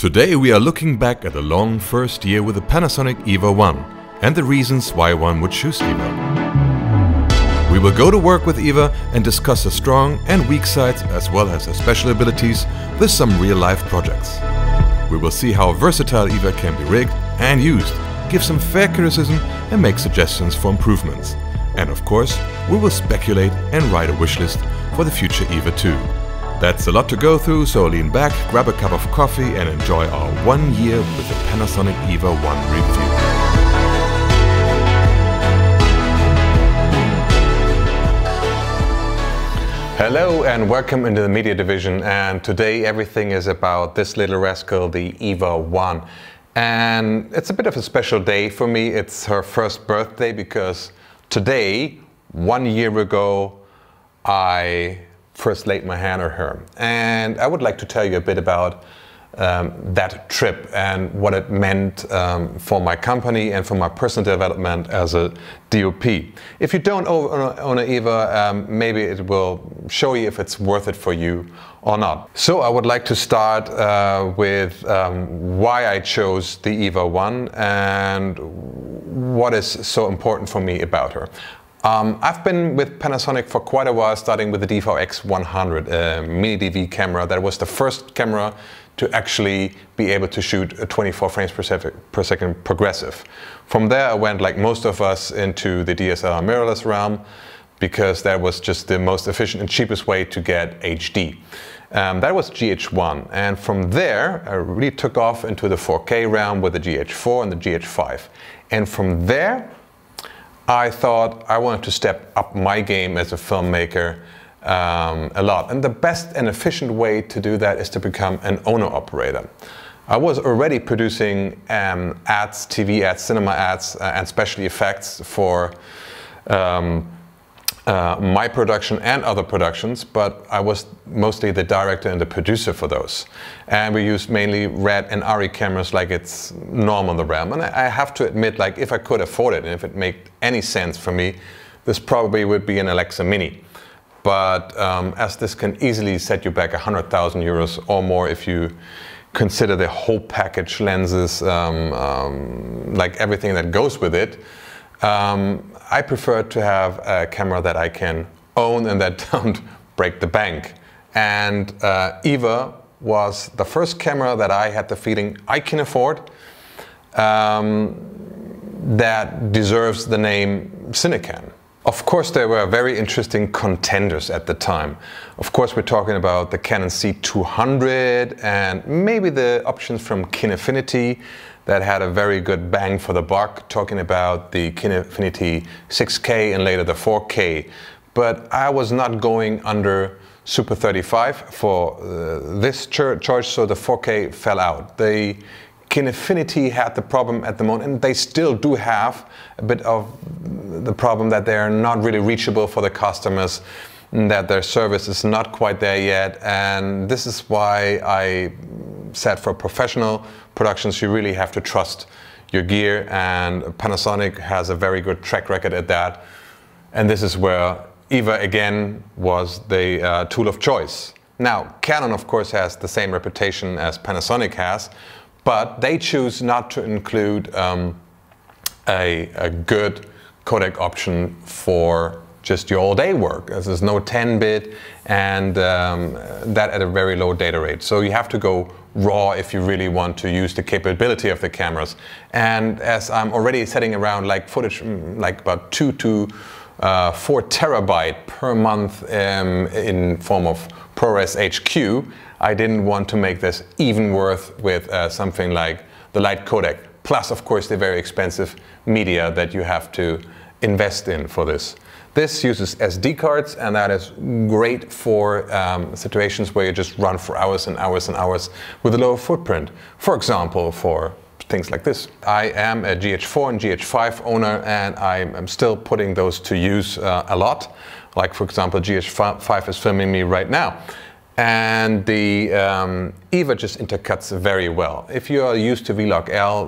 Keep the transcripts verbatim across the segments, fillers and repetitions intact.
Today we are looking back at a long first year with the Panasonic EVA one and the reasons why one would choose EVA. We will go to work with EVA and discuss the strong and weak sides as well as the special abilities with some real-life projects. We will see how versatile EVA can be rigged and used, give some fair criticism and make suggestions for improvements. And of course, we will speculate and write a wishlist for the future EVA two. That's a lot to go through, so lean back, grab a cup of coffee and enjoy our one year with the Panasonic EVA one review. Hello and welcome into the media division, and today everything is about this little rascal, the EVA one. And it's a bit of a special day for me. It's her first birthday because today, one year ago, I first laid my hand on her. And I would like to tell you a bit about um, that trip and what it meant um, for my company and for my personal development as a D O P. If you don't own an EVA, um, maybe it will show you if it's worth it for you or not. So I would like to start uh, with um, why I chose the EVA one and what is so important for me about her. Um, I've been with Panasonic for quite a while, starting with the D V X one hundred, a mini D V camera that was the first camera to actually be able to shoot a twenty-four frames per second progressive. From there I went, like most of us, into the D S L R mirrorless realm because that was just the most efficient and cheapest way to get H D. Um, that was G H one, and from there I really took off into the four K realm with the G H four and the G H five. And from there I thought I wanted to step up my game as a filmmaker um, a lot. And the best and efficient way to do that is to become an owner-operator. I was already producing um, ads, T V ads, cinema ads, uh, and special effects for um, uh, my production and other productions, but I was mostly the director and the producer for those. And we used mainly RED and R E cameras like it's normal in the realm. And I have to admit, like, if I could afford it and if it made any sense for me, this probably would be an Alexa mini. But um, as this can easily set you back one hundred thousand euros or more if you consider the whole package, lenses, um, um, like everything that goes with it, um, I prefer to have a camera that I can own and that don't break the bank. And uh, EVA was the first camera that I had the feeling I can afford, um, that deserves the name Cinecam. Of course, there were very interesting contenders at the time. Of course, we're talking about the Canon C two hundred and maybe the options from Kinefinity that had a very good bang for the buck, talking about the Kinefinity six K and later the four K. But I was not going under Super thirty-five for uh, this charge, so the four K fell out. They Kinefinity had the problem at the moment, and they still do have a bit of the problem that they're not really reachable for the customers, that their service is not quite there yet. And this is why I said for professional productions, you really have to trust your gear, and Panasonic has a very good track record at that. And this is where EVA again was the uh, tool of choice. Now, Canon of course has the same reputation as Panasonic has, but they choose not to include um, a, a good codec option for just your all-day work. There's no ten bit, and um, that at a very low data rate. So you have to go raw if you really want to use the capability of the cameras. And as I'm already setting around like footage, like about two to uh, four terabyte per month um, in form of ProRes H Q, I didn't want to make this even worth with uh, something like the light codec, plus of course the very expensive media that you have to invest in for this. This uses S D cards, and that is great for um, situations where you just run for hours and hours and hours with a lower footprint. For example, for things like this. I am a G H four and G H five owner, and I'm still putting those to use uh, a lot. Like for example, G H five is filming me right now. And the um, EVA just intercuts very well. If you are used to V-Log L,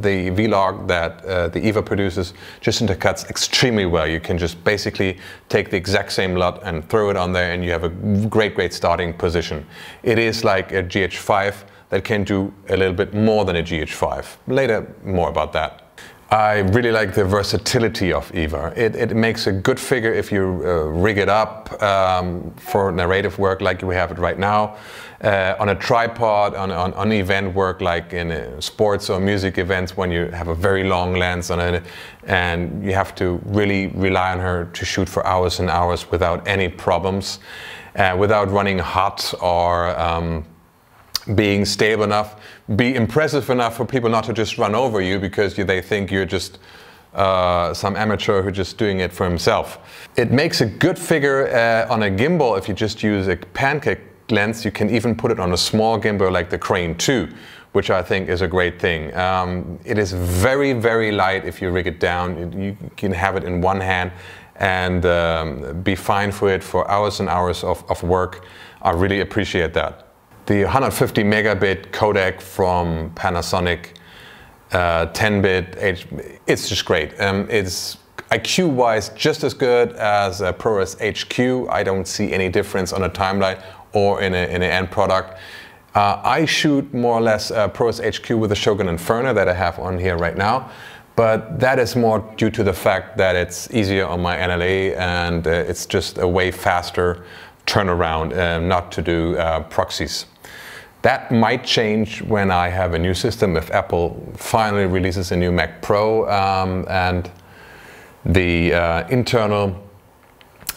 the V-Log that uh, the EVA produces just intercuts extremely well. You can just basically take the exact same lot and throw it on there, and you have a great, great starting position. It is like a G H five that can do a little bit more than a G H five. Later, more about that. I really like the versatility of EVA. It, it makes a good figure if you uh, rig it up um, for narrative work like we have it right now, uh, on a tripod, on, on, on event work like in uh, sports or music events when you have a very long lens on it and you have to really rely on her to shoot for hours and hours without any problems, uh, without running hot or um, being stable enough, be impressive enough for people not to just run over you because you, they think you're just uh, some amateur who's just doing it for himself. It makes a good figure uh, on a gimbal. If you just use a pancake lens, you can even put it on a small gimbal like the Crane two, which I think is a great thing. Um, it is very, very light if you rig it down. You can have it in one hand and um, be fine for it for hours and hours of, of work. I really appreciate that. The one hundred fifty megabit codec from Panasonic, uh, ten bit, it's just great. Um, it's I Q-wise just as good as a ProRes H Q. I don't see any difference on a timeline or in an in a end product. Uh, I shoot more or less uh, ProRes H Q with a Shogun Inferno that I have on here right now, but that is more due to the fact that it's easier on my N L A and uh, it's just a way faster turnaround, uh, not to do uh, proxies. That might change when I have a new system, if Apple finally releases a new Mac Pro um, and the uh, internal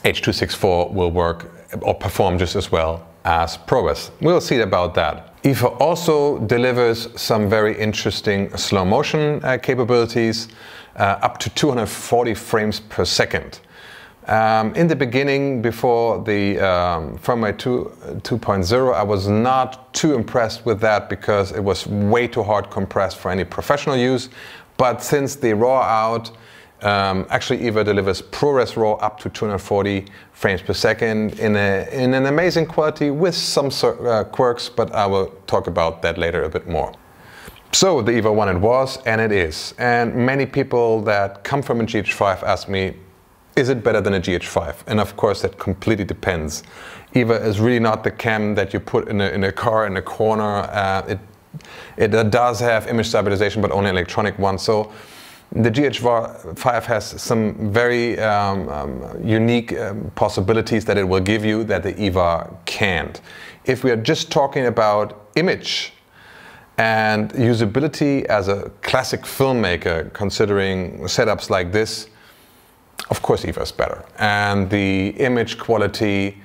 H two sixty-four will work or perform just as well as ProRes. We'll see about that. EVA also delivers some very interesting slow motion uh, capabilities, uh, up to two hundred forty frames per second. Um, in the beginning, before the um, firmware two point oh, I was not too impressed with that because it was way too hard compressed for any professional use. But since the RAW out, um, actually EVA delivers ProRes RAW up to two hundred forty frames per second in, a, in an amazing quality with some uh, quirks, but I will talk about that later a bit more. So the EVA one it was and it is. And many people that come from a G H five ask me, is it better than a G H five? And of course that completely depends. EVA is really not the cam that you put in a, in a car in a corner. Uh, it, it uh, does have image stabilization, but only electronic one. So the G H five has some very um, um, unique um, possibilities that it will give you that the EVA can't. If we are just talking about image and usability as a classic filmmaker, considering setups like this, of course EVA is better, and the image quality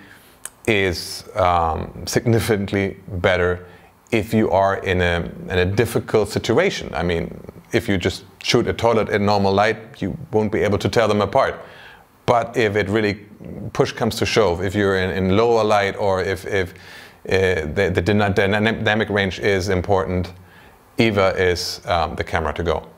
is um, significantly better if you are in a, in a difficult situation. I mean, if you just shoot a toilet in normal light, you won't be able to tell them apart. But if it really push comes to shove, if you're in, in lower light or if, if uh, the, the dynamic range is important, EVA is um, the camera to go.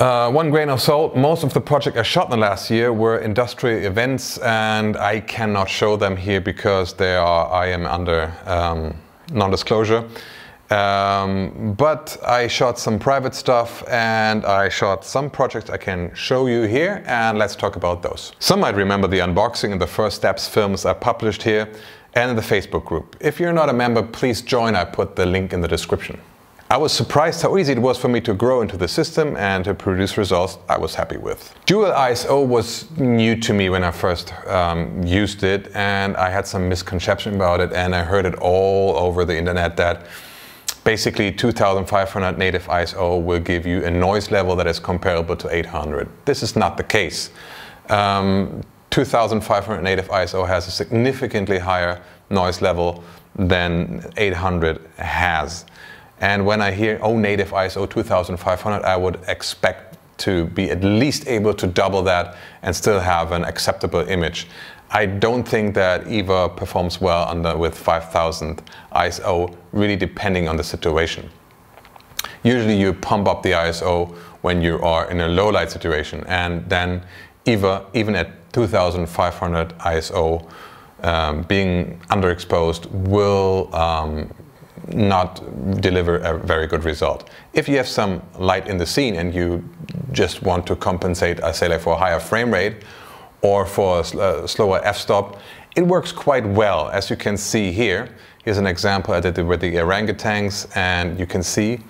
Uh, one grain of salt, most of the projects I shot in the last year were industrial events and I cannot show them here because they are, I am under um, non-disclosure. Um, but I shot some private stuff and I shot some projects I can show you here, and let's talk about those. Some might remember the unboxing and the first steps films I published here and in the Facebook group. If you're not a member, please join. I put the link in the description. I was surprised how easy it was for me to grow into the system and to produce results I was happy with. Dual I S O was new to me when I first um, used it, and I had some misconception about it, and I heard it all over the internet that basically two thousand five hundred native I S O will give you a noise level that is comparable to eight hundred. This is not the case. Um, two thousand five hundred native I S O has a significantly higher noise level than eight hundred has. And when I hear, oh, native I S O two thousand five hundred, I would expect to be at least able to double that and still have an acceptable image. I don't think that EVA performs well under with five thousand I S O, really depending on the situation. Usually you pump up the I S O when you are in a low light situation, and then EVA, even at two thousand five hundred I S O, um, being underexposed will um, not deliver a very good result. If you have some light in the scene and you just want to compensate, I say, like for a higher frame rate or for a slower f-stop, It works quite well, as you can see here. Here's an example I did with the orangutans, and you can see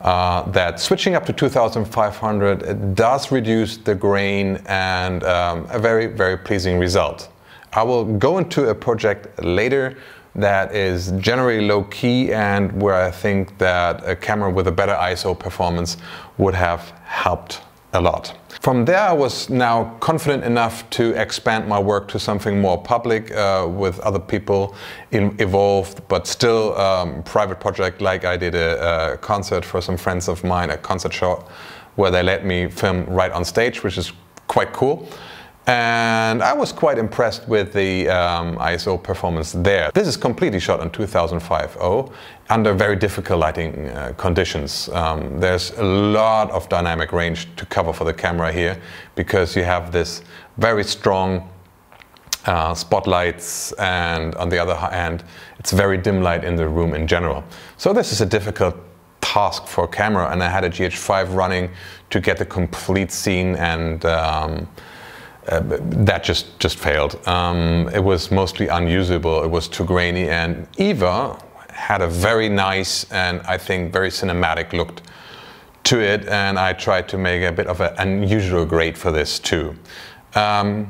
uh, that switching up to two thousand five hundred does reduce the grain, and um, a very, very pleasing result. I will go into a project later that is generally low key and where I think that a camera with a better I S O performance would have helped a lot. From there I was now confident enough to expand my work to something more public uh, with other people in, involved, but still um, private project. Like I did a, a concert for some friends of mine, a concert show where they let me film right on stage, which is quite cool. And I was quite impressed with the um, I S O performance there. This is completely shot on two thousand fifty under very difficult lighting uh, conditions. Um, there's a lot of dynamic range to cover for the camera here, because you have this very strong uh, spotlights, and on the other hand it's very dim light in the room in general. So this is a difficult task for camera, and I had a G H five running to get the complete scene, and um, Uh, that just, just failed. Um, it was mostly unusable, it was too grainy, and EVA had a very nice and I think very cinematic look to it, and I tried to make a bit of an unusual grade for this too. Um,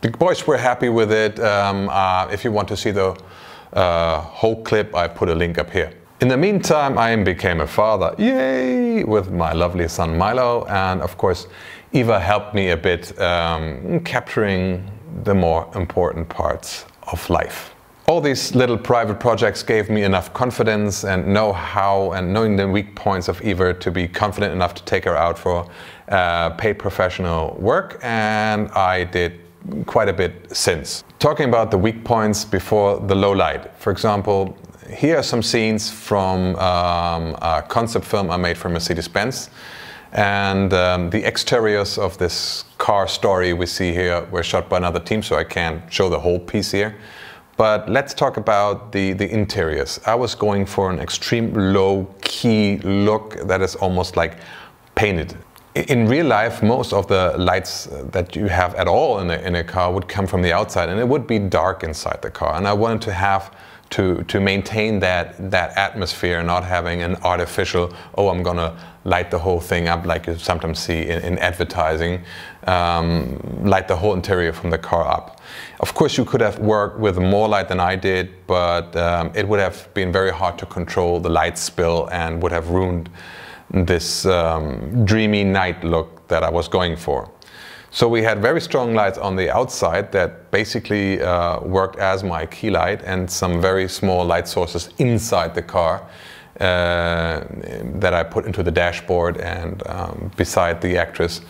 the boys were happy with it. Um, uh, if you want to see the uh, whole clip, I put a link up here. In the meantime, I became a father, yay, with my lovely son Milo, and of course EVA helped me a bit um, capturing the more important parts of life. All these little private projects gave me enough confidence and know-how, and knowing the weak points of EVA, to be confident enough to take her out for uh, paid professional work, and I did quite a bit since. Talking about the weak points before the low light, for example, here are some scenes from um, a concept film I made for Mercedes-Benz, and um, the exteriors of this car story we see here were shot by another team, so I can't show the whole piece here. But let's talk about the, the interiors. I was going for an extreme low-key look that is almost like painted. In real life, most of the lights that you have at all in a, in a car would come from the outside, and it would be dark inside the car, and I wanted to have To, to maintain that, that atmosphere, not having an artificial, oh, I'm gonna light the whole thing up like you sometimes see in, in advertising, um, light the whole interior from the car up. Of course, you could have worked with more light than I did, but um, it would have been very hard to control the light spill and would have ruined this um, dreamy night look that I was going for. So we had very strong lights on the outside that basically uh, worked as my key light, and some very small light sources inside the car uh, that I put into the dashboard and um, beside the actress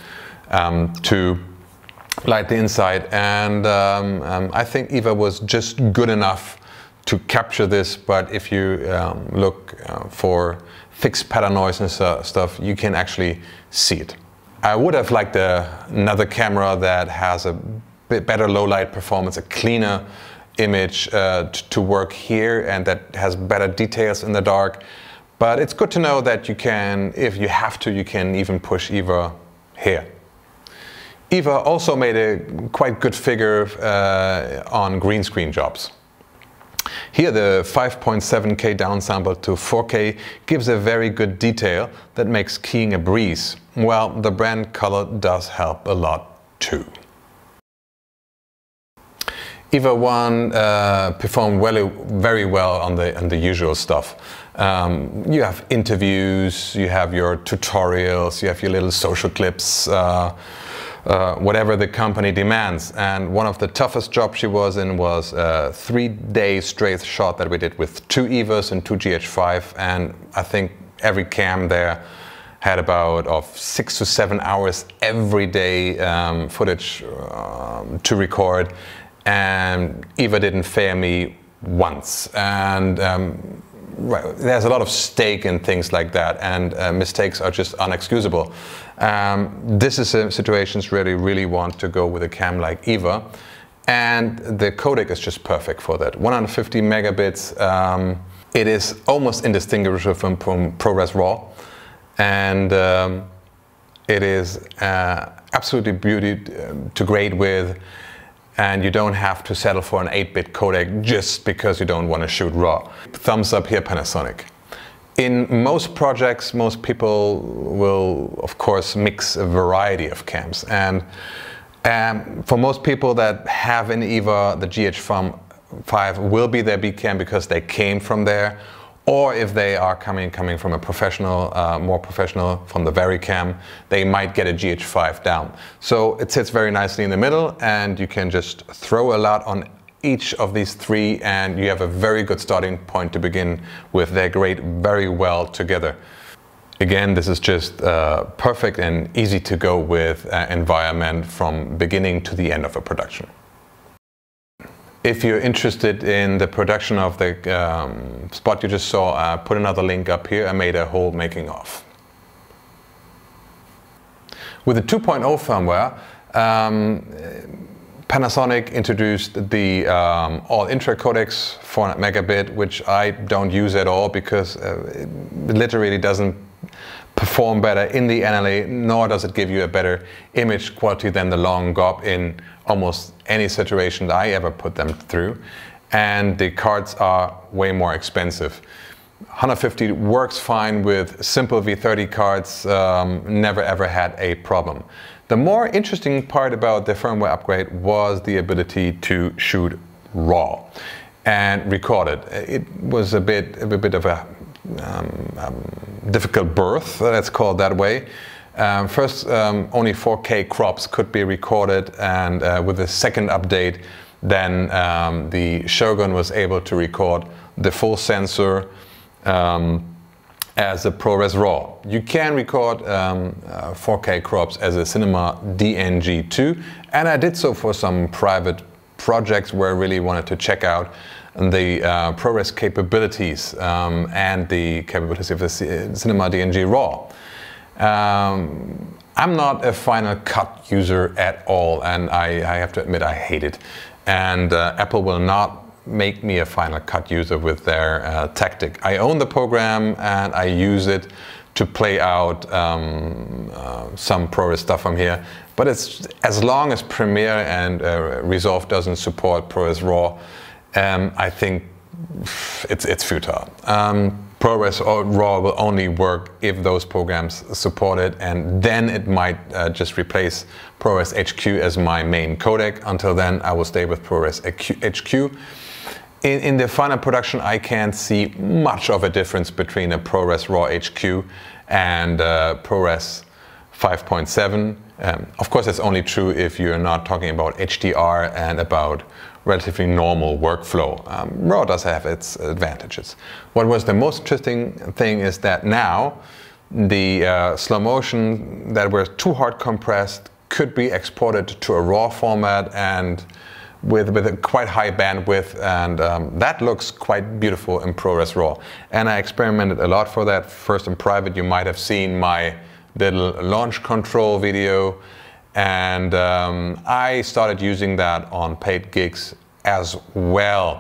um, to light the inside. And um, um, I think EVA was just good enough to capture this, but if you um, look uh, for fixed pattern noise and stuff, you can actually see it. I would have liked a, another camera that has a bit better low light performance, a cleaner image uh, to work here, and that has better details in the dark. But it's good to know that you can, if you have to, you can even push EVA here. EVA also made a quite good figure uh, on green screen jobs. Here the five point seven K downsample to four K gives a very good detail that makes keying a breeze. Well, the brand color does help a lot too. EVA one uh, performed well, very well on the, on the usual stuff. Um, you have interviews, you have your tutorials, you have your little social clips, uh, Uh, whatever the company demands. And one of the toughest jobs she was in was a three-day straight shot that we did with two EVAs and two G H five, and I think every cam there had about of six to seven hours every day um, footage um, to record, and EVA didn't fare me once. And um, right, there's a lot of stake in things like that, and uh, mistakes are just unexcusable. Um, this is a situations really, really want to go with a cam like EVA, and the codec is just perfect for that. one hundred fifty megabits, um, it is almost indistinguishable from, from ProRes RAW, and um, it is uh, absolutely beauty to grade with. and you don't have to settle for an eight bit codec just because you don't want to shoot RAW. Thumbs up here, Panasonic. In most projects, most people will, of course, mix a variety of cams. And um, for most people that have an EVA, the G H five will be their B cam because they came from there. Or if they are coming coming from a professional, uh, more professional, from the VariCam, they might get a G H five down. So it sits very nicely in the middle, and you can just throw a lot on each of these three, and you have a very good starting point to begin with. They're great, very well together. Again, this is just uh, perfect and easy to go with uh, environment from beginning to the end of a production. If you're interested in the production of the um, spot you just saw, I uh, put another link up here. I made a whole making of. With the two point oh firmware, um, Panasonic introduced the um, all-intra codecs, four hundred megabit, which I don't use at all because uh, it literally doesn't perform better in the N L A, nor does it give you a better image quality than the long gob in almost any situation that I ever put them through. And the cards are way more expensive. one fifty works fine with simple V thirty cards, um, never ever had a problem. The more interesting part about the firmware upgrade was the ability to shoot RAW and record it. It was a bit, a bit of a Um, um, difficult birth, let's call it that way. Um, first, um, only four K crops could be recorded, and uh, with the second update, then um, the Shogun was able to record the full sensor um, as a ProRes RAW. You can record um, uh, four K crops as a Cinema D N G too, and I did so for some private projects where I really wanted to check out the uh, ProRes capabilities um, and the capabilities of the Cinema D N G RAW. Um, I'm not a Final Cut user at all, and I, I have to admit I hate it. And uh, Apple will not make me a Final Cut user with their uh, tactic. I own the program and I use it to play out um, uh, some ProRes stuff from here. But it's, as long as Premiere and uh, Resolve doesn't support ProRes RAW, Um, I think it's, it's futile. Um, ProRes RAW will only work if those programs support it, and then it might uh, just replace ProRes H Q as my main codec. Until then, I will stay with ProRes H Q. In, in the final production, I can't see much of a difference between a ProRes RAW H Q and uh, ProRes five point seven. Um, of course, it's only true if you're not talking about H D R and about relatively normal workflow. Um, RAW does have its advantages. What was the most interesting thing is that now the uh, slow motion that were too hard compressed could be exported to a RAW format and with, with a quite high bandwidth, and um, that looks quite beautiful in ProRes RAW. And I experimented a lot for that. First in private, you might have seen my little launch control video, and um, I started using that on paid gigs as well.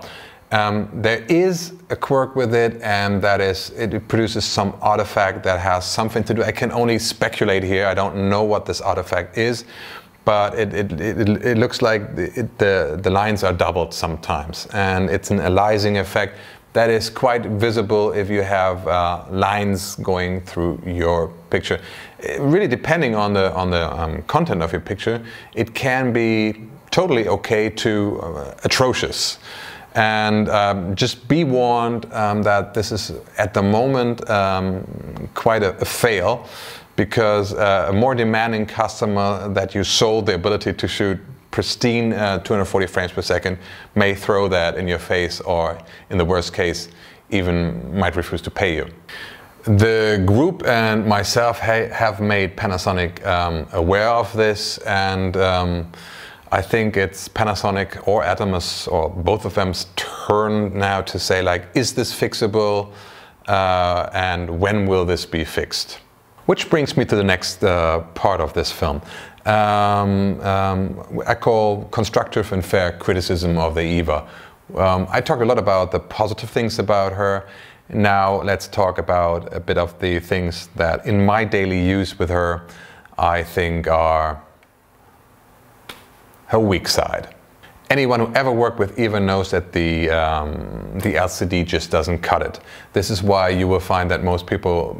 Um, there is a quirk with it, and that is it produces some artifact that has something to do. I can only speculate here. I don't know what this artifact is, but it, it, it, it looks like it, the, the lines are doubled sometimes, and it's an aliasing effect that is quite visible if you have uh, lines going through your picture. It really, depending on the on the um, content of your picture, it can be totally okay to uh, atrocious. And um, just be warned um, that this is at the moment um, quite a, a fail, because uh, a more demanding customer that you sold the ability to shoot pristine uh, two hundred forty frames per second may throw that in your face, or in the worst case even might refuse to pay you. The group and myself ha have made Panasonic um, aware of this, and um, I think it's Panasonic or Atomos or both of them's turn now to say, like, is this fixable uh, and when will this be fixed? Which brings me to the next uh, part of this film. Um, um, I call constructive and fair criticism of the EVA. Um, I talk a lot about the positive things about her. Now let's talk about a bit of the things that in my daily use with her I think are her weak side. Anyone who ever worked with E V A knows that the, um, the L C D just doesn't cut it. This is why you will find that most people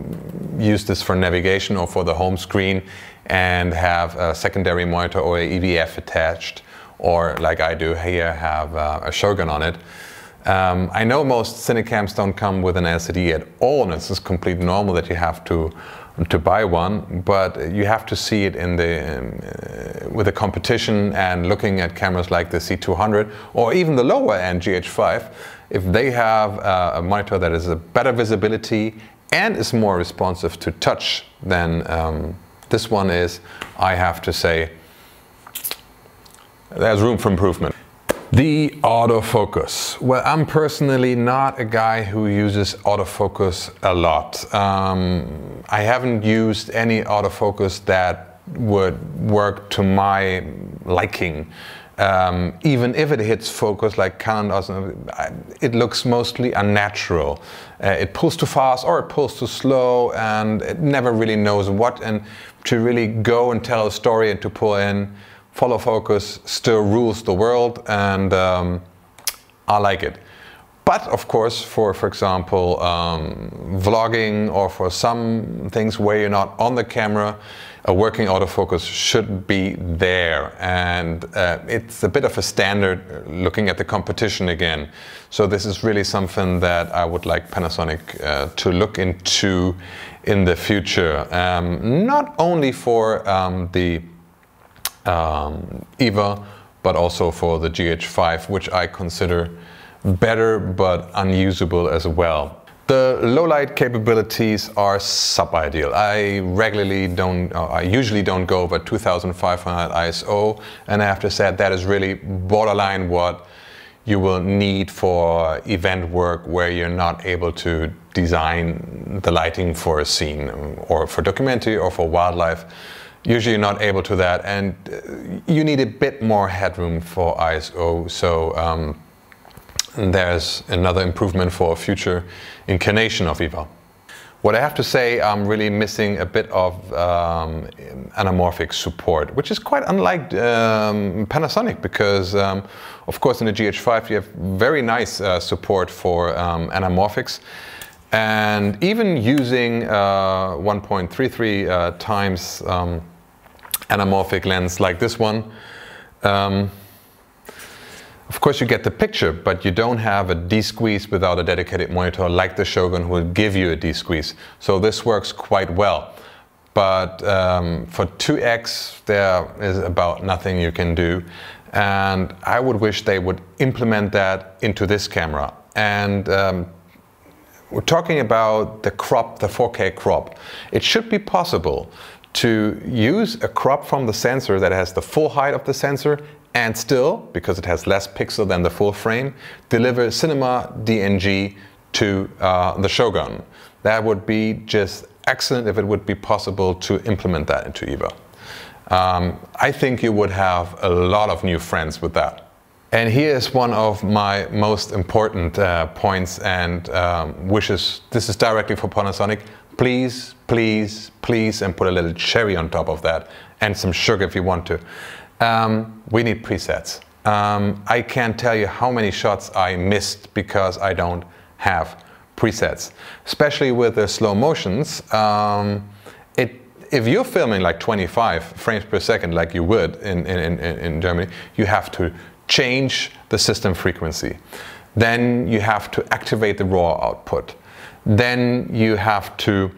use this for navigation or for the home screen and have a secondary monitor or a E V F attached, or like I do here, have uh, a Shogun on it. Um, I know most Cinecams don't come with an L C D at all, and it's just completely normal that you have to to buy one, but you have to see it in the, uh, with the competition and looking at cameras like the C two hundred or even the lower end G H five. If they have uh, a monitor that is a better visibility and is more responsive to touch than um, this one is, I have to say there's room for improvement. The autofocus. Well, I'm personally not a guy who uses autofocus a lot. Um, I haven't used any autofocus that would work to my liking. Um, even if it hits focus like Canon does, it looks mostly unnatural. Uh, it pulls too fast or it pulls too slow, and it never really knows what. And to really go and tell a story and to pull in, follow focus still rules the world, and um, I like it. But of course, for for example, um, vlogging or for some things where you're not on the camera, a working autofocus should be there. And uh, it's a bit of a standard looking at the competition again. So this is really something that I would like Panasonic uh, to look into in the future. Um, not only for um, the Um, E V A, but also for the G H five, which I consider better but unusable as well. The low light capabilities are sub-ideal. I regularly don't, uh, I usually don't go over two thousand five hundred I S O, and I have to say that is really borderline what you will need for event work where you're not able to design the lighting for a scene or for documentary or for wildlife. Usually not able to that, and you need a bit more headroom for I S O, so um, there's another improvement for a future incarnation of E V A. What I have to say, I'm really missing a bit of um, anamorphic support, which is quite unlike um, Panasonic, because um, of course in the G H five you have very nice uh, support for um, anamorphics. And even using uh, one point three three uh, times um, anamorphic lens like this one, um, of course you get the picture, but you don't have a D-squeeze without a dedicated monitor like the Shogun will give you a D-squeeze. So this works quite well. But um, for two X, there is about nothing you can do. And I would wish they would implement that into this camera. And um, we're talking about the crop, the four K crop. It should be possible to use a crop from the sensor that has the full height of the sensor and still, because it has less pixel than the full frame, deliver Cinema D N G to uh, the Shogun. That would be just excellent if it would be possible to implement that into E V A. Um, I think you would have a lot of new friends with that. And here is one of my most important uh, points and um, wishes. This is directly for Panasonic. Please, please, please, and put a little cherry on top of that and some sugar if you want to. Um, we need presets. Um, I can't tell you how many shots I missed because I don't have presets. Especially with the slow motions, um, it if you're filming like twenty-five frames per second like you would in, in, in, in Germany, you have to change the system frequency. Then you have to activate the RAW output. Then you have to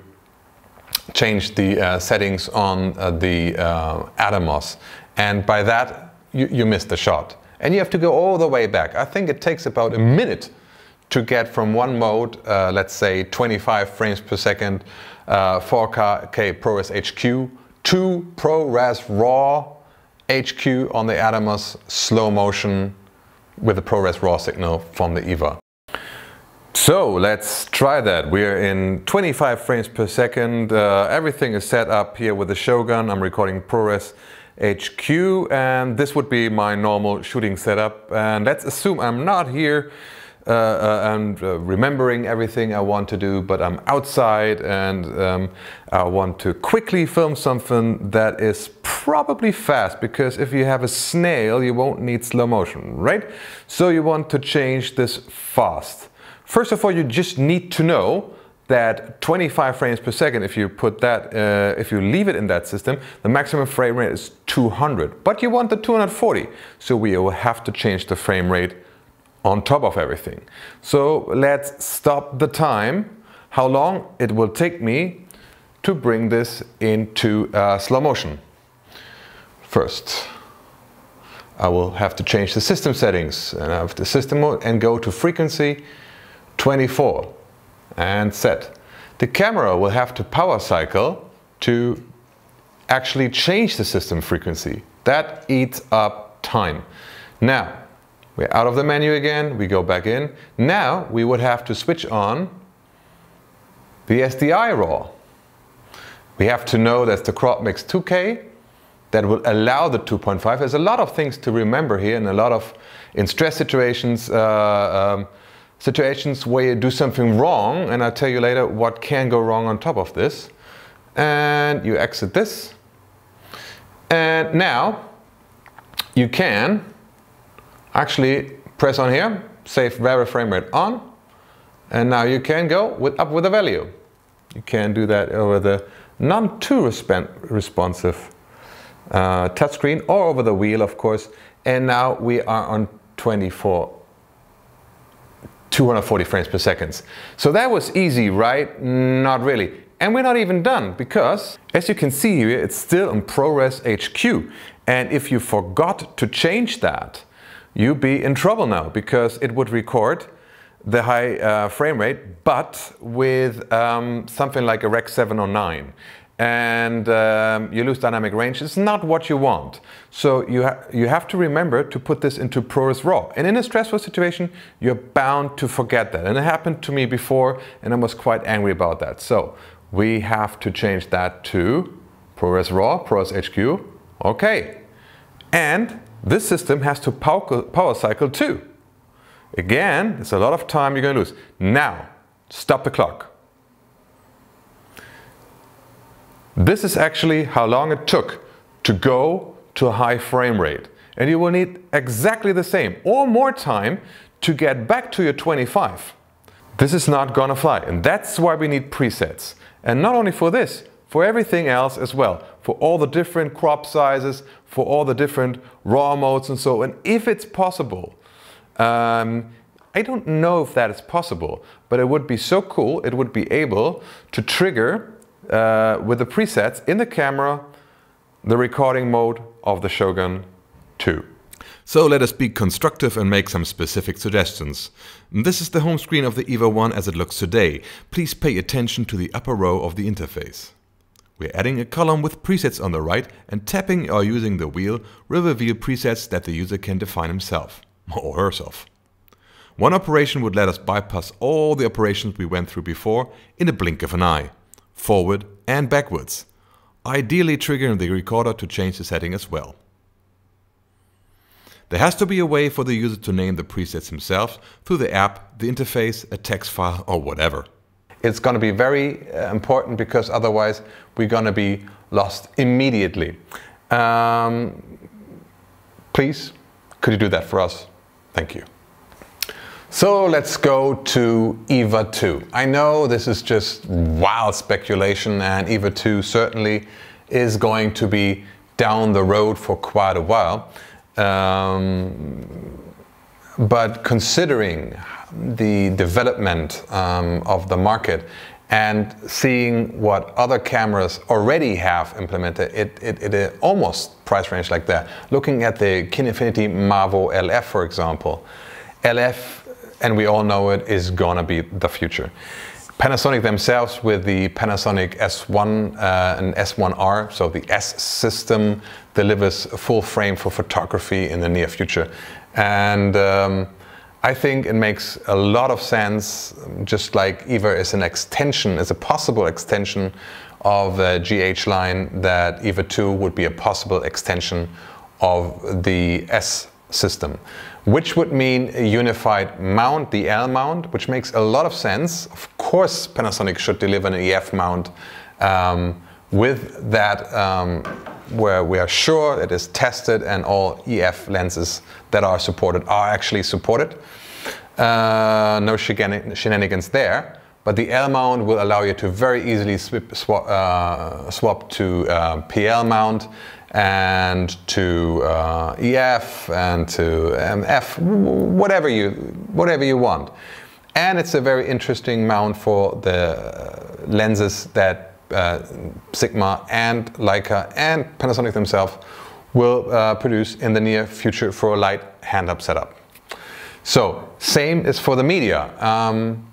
change the uh, settings on uh, the uh, Atomos. And by that, you, you miss the shot. And you have to go all the way back. I think it takes about a minute to get from one mode, uh, let's say twenty-five frames per second, uh, four K ProRes H Q, to ProRes RAW H Q on the Atomos, slow motion with the ProRes RAW signal from the E V A. So let's try that. We're in twenty-five frames per second. Uh, everything is set up here with the Shogun. I'm recording ProRes H Q, and this would be my normal shooting setup. And let's assume I'm not here uh, uh, and uh, remembering everything I want to do, but I'm outside and um, I want to quickly film something that is probably fast, because if you have a snail, you won't need slow motion, right? So you want to change this fast. First of all, you just need to know that twenty-five frames per second, if you put that, uh, if you leave it in that system, the maximum frame rate is two hundred, but you want the two hundred forty. So we will have to change the frame rate on top of everything. So let's stop the time, how long it will take me to bring this into uh, slow motion. First, I will have to change the system settings, and I have the system mode and go to frequency twenty-four. And set. The camera will have to power cycle to actually change the system frequency. That eats up time. Now, we're out of the menu again, we go back in. Now we would have to switch on the S D I RAW. We have to know that's the crop mix two K that will allow the two point five. There's a lot of things to remember here, and a lot of in stress situations, uh, um, situations where you do something wrong, and I'll tell you later what can go wrong on top of this. And you exit this. And now you can actually press on here, save variable frame rate on, and now you can go with up with a value. You can do that over the non too responsive uh, touchscreen or over the wheel, of course. And now we are on twenty-four, two hundred forty frames per second. So that was easy, right? Not really. And we're not even done, because as you can see here, it's still on ProRes H Q. And if you forgot to change that, you'd be in trouble now, because it would record the high uh, frame rate, but with um, something like a Rec. seven oh nine. And um, you lose dynamic range. It's not what you want. So you, ha you have to remember to put this into ProRes RAW. And in a stressful situation, you're bound to forget that. And it happened to me before, and I was quite angry about that. So we have to change that to ProRes RAW, ProRes H Q. Okay. And this system has to power, power cycle too. Again, it's a lot of time you're going to lose. Now, stop the clock. This is actually how long it took to go to a high frame rate. And you will need exactly the same or more time to get back to your twenty-five. This is not gonna fly, and that's why we need presets. And not only for this, for everything else as well. For all the different crop sizes, for all the different RAW modes and so on. And if it's possible, um, I don't know if that is possible, but it would be so cool, it would be able to trigger Uh, with the presets in the camera, the recording mode of the Shogun two. So let us be constructive and make some specific suggestions. This is the home screen of the EVA one as it looks today. Please pay attention to the upper row of the interface. We're adding a column with presets on the right, and tapping or using the wheel will reveal presets that the user can define himself or herself. One operation would let us bypass all the operations we went through before in a blink of an eye. Forward and backwards, ideally triggering the recorder to change the setting as well. There has to be a way for the user to name the presets himself through the app, the interface, a text file or whatever. It's going to be very uh, important, because otherwise we're going to be lost immediately. Um, please, could you do that for us? Thank you. So let's go to EVA two. I know this is just wild speculation, and EVA two certainly is going to be down the road for quite a while. Um, but considering the development um, of the market and seeing what other cameras already have implemented, it, it, it, it almost price range like that. Looking at the Kinefinity Mavo L F, for example, L F, and we all know it, is gonna be the future. Panasonic themselves, with the Panasonic S one uh, and S one R, so the S system delivers full frame for photography in the near future. And um, I think it makes a lot of sense, just like EVA is an extension, is a possible extension of the G H line, that EVA two would be a possible extension of the S system, which would mean a unified mount, the L mount, which makes a lot of sense. Of course, Panasonic should deliver an E F mount um, with that, um, where we are sure it is tested and all E F lenses that are supported are actually supported. Uh, no shenanigans there. But the L mount will allow you to very easily swip, swap, uh, swap to uh, P L mount and to uh, E F and to M F, whatever you whatever you want. And it's a very interesting mount for the lenses that uh, Sigma and Leica and Panasonic themselves will uh, produce in the near future for a light hand-up setup. So same is for the media. Um,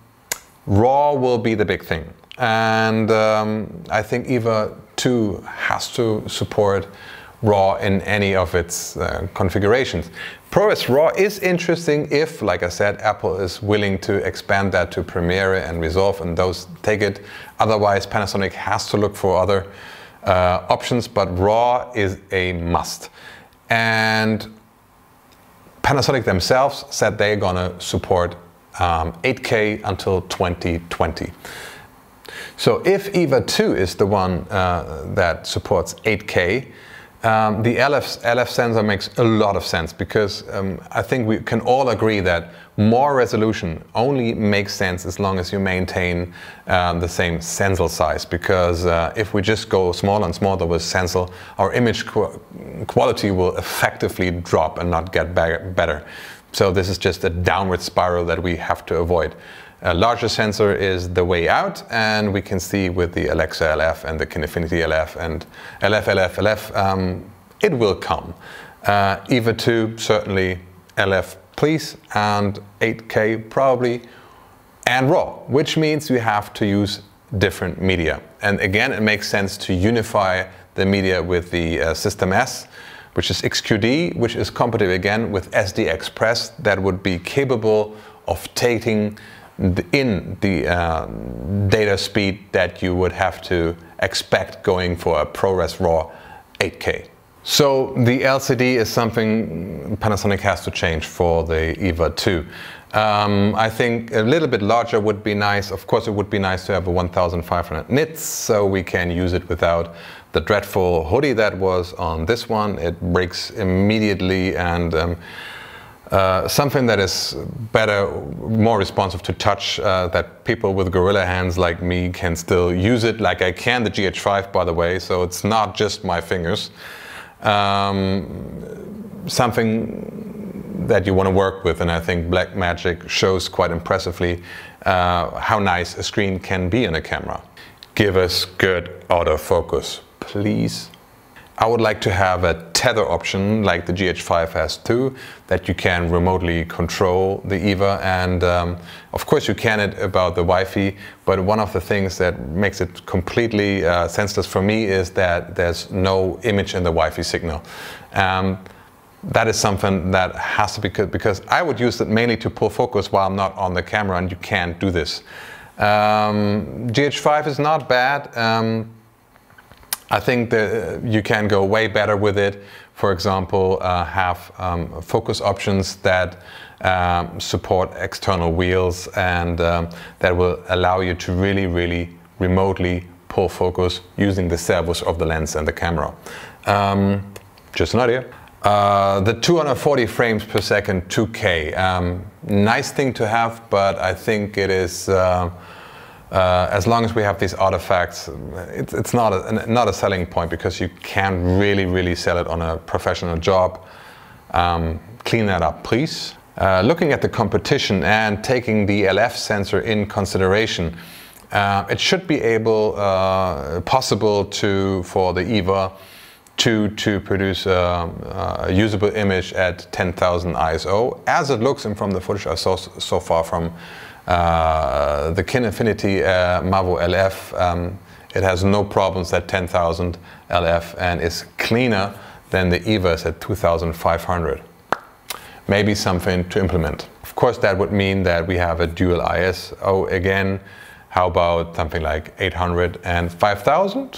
RAW will be the big thing, and um, I think EVA two has to support RAW in any of its uh, configurations. ProRes RAW is interesting if, like I said, Apple is willing to expand that to Premiere and Resolve, and those take it. Otherwise, Panasonic has to look for other uh, options, but RAW is a must. And Panasonic themselves said they're gonna support Um, eight K until twenty twenty. So if EVA two is the one uh, that supports eight K, um, the L F, L F sensor makes a lot of sense, because um, I think we can all agree that more resolution only makes sense as long as you maintain um, the same sensor size, because uh, if we just go smaller and smaller with sensor, our image qu quality will effectively drop and not get better. So this is just a downward spiral that we have to avoid. A larger sensor is the way out, and we can see with the Alexa L F and the Kinefinity L F and L F L F L F, um, it will come. Uh, EVA two certainly, L F please, and eight K probably, and RAW, which means you have to use different media. And again, it makes sense to unify the media with the uh, System S, which is X Q D, which is compatible again with S D Express, that would be capable of taking the, in the uh, data speed that you would have to expect going for a ProRes RAW eight K. So the L C D is something Panasonic has to change for the EVA two. Um, I think a little bit larger would be nice. Of course, it would be nice to have a one thousand five hundred nits, so we can use it without the dreadful hoodie that was on this one. It breaks immediately, and um, uh, something that is better, more responsive to touch, uh, that people with gorilla hands like me can still use it, like I can the G H five, by the way, so it's not just my fingers. Um, something that you want to work with, and I think Blackmagic shows quite impressively uh, how nice a screen can be in a camera. Give us good autofocus, please. I would like to have a tether option like the G H five has too, that you can remotely control the EVA, and um, of course you can it about the Wi-Fi, but one of the things that makes it completely uh, senseless for me is that there's no image in the Wi-Fi signal. Um, That is something that has to be good, because I would use it mainly to pull focus while I'm not on the camera, and you can't do this. Um, G H five is not bad. Um, I think that you can go way better with it. For example, uh, have um, focus options that um, support external wheels, and um, that will allow you to really, really remotely pull focus using the servos of the lens and the camera. Um, just an idea. Uh, the two hundred forty frames per second two K, um, nice thing to have, but I think it is, uh, uh, as long as we have these artifacts, it, it's not a, not a selling point, because you can really, really sell it on a professional job. Um, clean that up, please. Uh, looking at the competition and taking the L F sensor in consideration, uh, it should be able, uh, possible to, for the EVA, To, to produce a, a usable image at ten thousand I S O, as it looks, and from the footage I saw so far from uh, the Kinefinity uh, Mavo L F, um, it has no problems at ten thousand L F and is cleaner than the EVAs at two thousand five hundred. Maybe something to implement. Of course, that would mean that we have a dual I S O again. How about something like eight hundred and five thousand?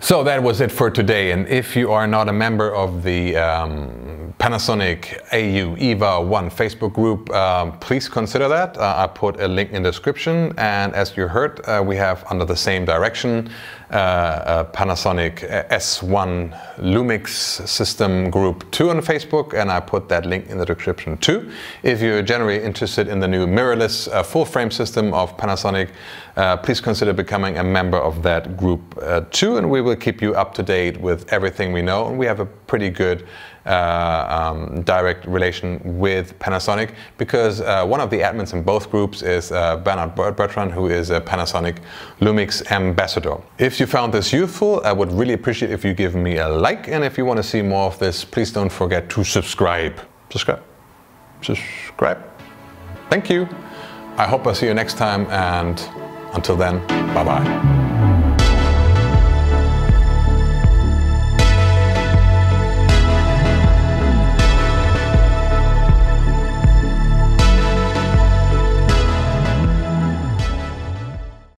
So that was it for today, and if you are not a member of the um, Panasonic A U EVA one Facebook group, um, please consider that. Uh, I put a link in the description, and as you heard, uh, we have under the same direction uh, a Panasonic S one Lumix System Group two on Facebook, and I put that link in the description too. If you're generally interested in the new mirrorless uh, full-frame system of Panasonic, uh, please consider becoming a member of that group uh, too, and we will keep you up to date with everything we know, and we have a pretty good Uh, um, direct relation with Panasonic, because uh, one of the admins in both groups is uh, Bernard Bertrand, who is a Panasonic Lumix ambassador. If you found this useful, I would really appreciate if you give me a like, and if you want to see more of this, please don't forget to subscribe. Subscribe. Subscribe. Thank you. I hope I see you next time, and until then, bye-bye.